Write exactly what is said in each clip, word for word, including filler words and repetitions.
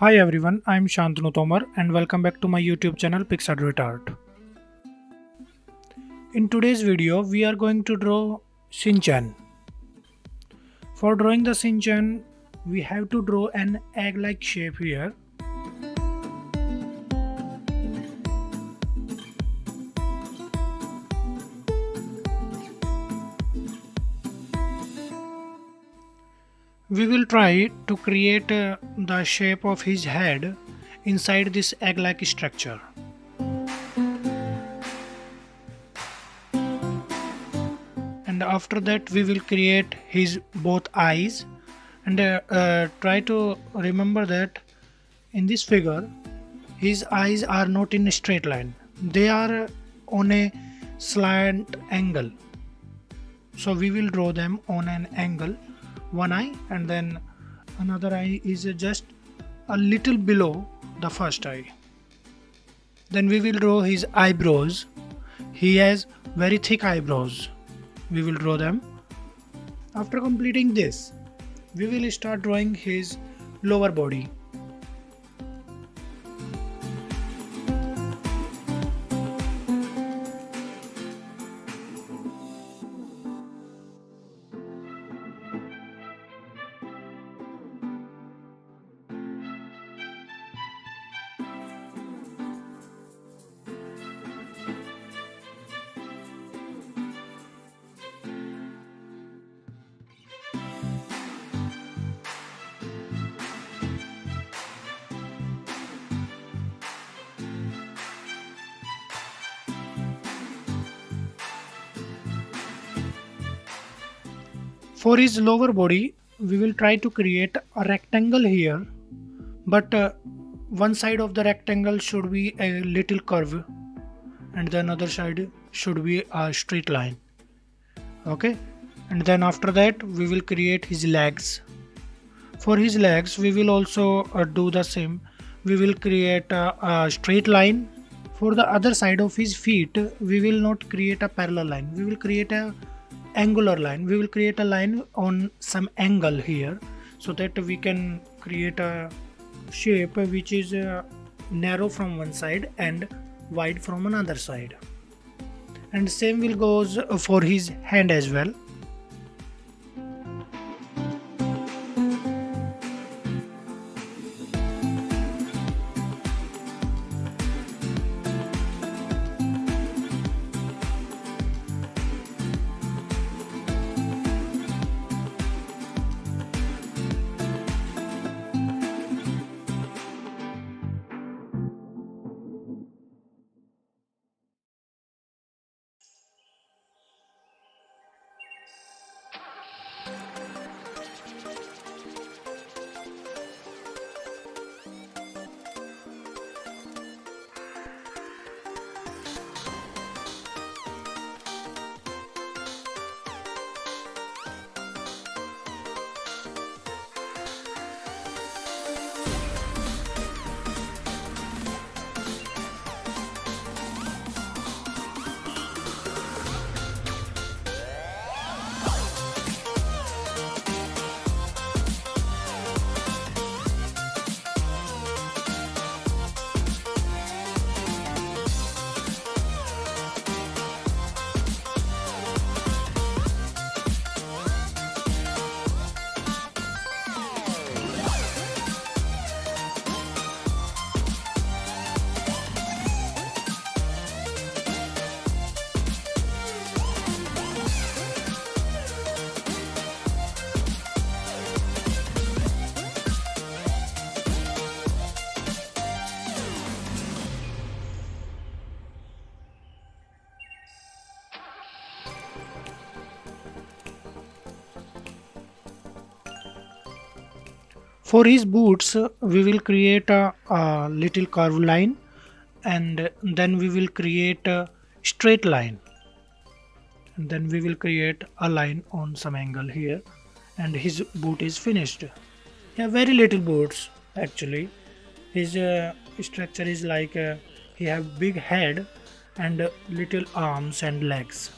Hi everyone, I am Shantanu Tomar and welcome back to my YouTube channel Pixadroit Art. In today's video, we are going to draw Shin Chan. For drawing the Shin Chan, we have to draw an egg-like shape here. We will try to create uh, the shape of his head inside this egg-like structure. And after that we will create his both eyes and uh, uh, try to remember that in this figure his eyes are not in a straight line. They are on a slant angle. So we will draw them on an angle. One eye, and then another eye is just a little below the first eye. Then we will draw his eyebrows. He has very thick eyebrows. We will draw them. After completing this, we will start drawing his lower body. For his lower body, we will try to create a rectangle here, but uh, one side of the rectangle should be a little curve and the another side should be a straight line. Okay, and then after that we will create his legs. For his legs we will also uh, do the same. We will create a, a straight line. For the other side of his feet we will not create a parallel line. We will create a angular line. We will create a line on some angle here so that we can create a shape which is uh, narrow from one side and wide from another side. And same will goes for his hand as well. For his boots, we will create a, a little curved line and then we will create a straight line. And then we will create a line on some angle here and his boot is finished. Yeah, very little boots actually. His uh, structure is like uh, he have big head and uh, little arms and legs.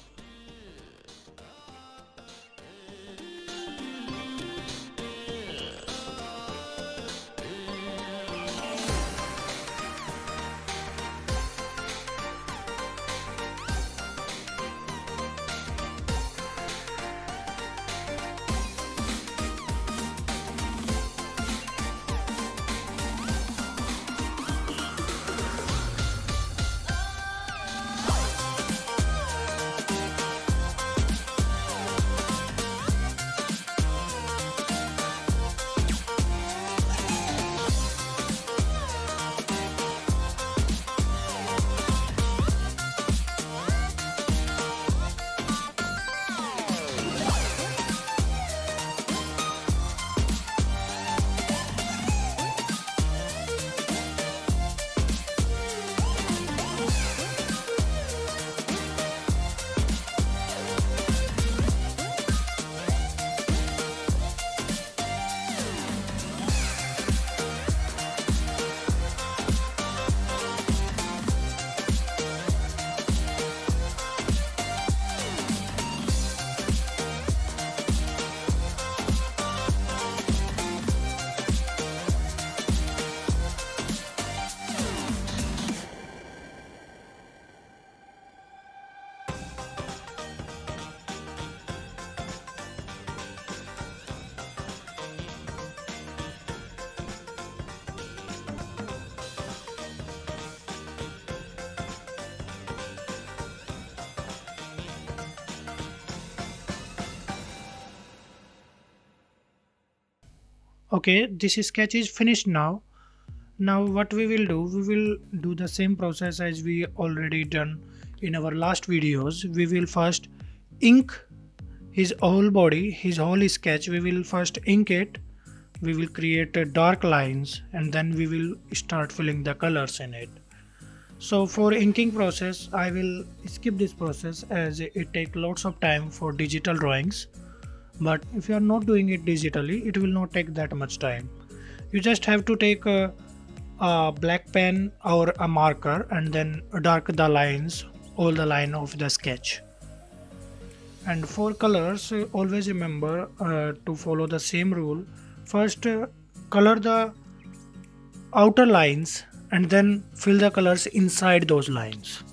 Okay, this sketch is finished now. Now what we will do, we will do the same process as we already done in our last videos. We will first ink his whole body, his whole sketch. We will first ink it. We will create dark lines and then we will start filling the colors in it. So for inking process, I will skip this process as it takes lots of time for digital drawings. But if you are not doing it digitally, it will not take that much time. You just have to take a, a black pen or a marker and then dark the lines, all the line of the sketch. And for colors, always remember uh, to follow the same rule. First uh, color the outer lines and then fill the colors inside those lines.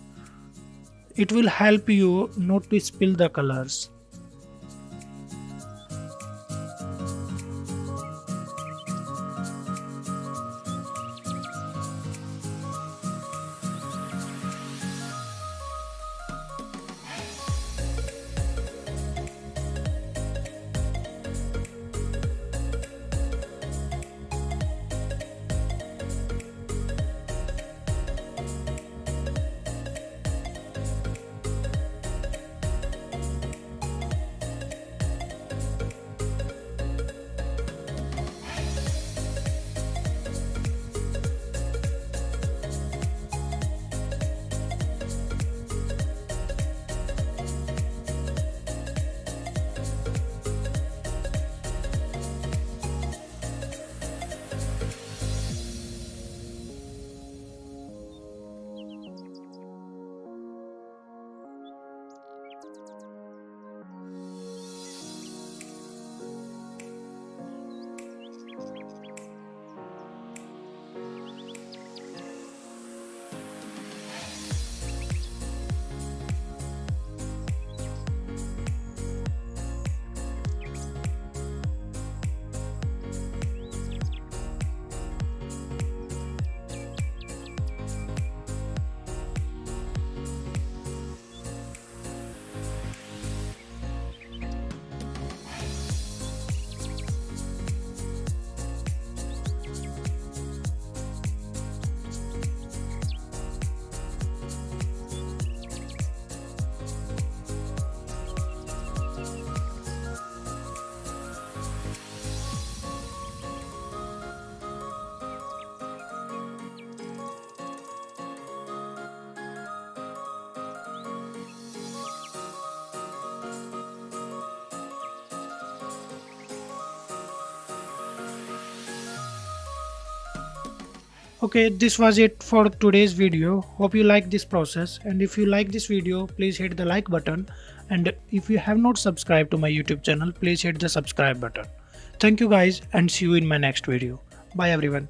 It will help you not to spill the colors. Okay, this was it for today's video. Hope you like this process, and if you like this video, please hit the like button, and if you have not subscribed to my YouTube channel, please hit the subscribe button. Thank you guys, and see you in my next video. Bye everyone.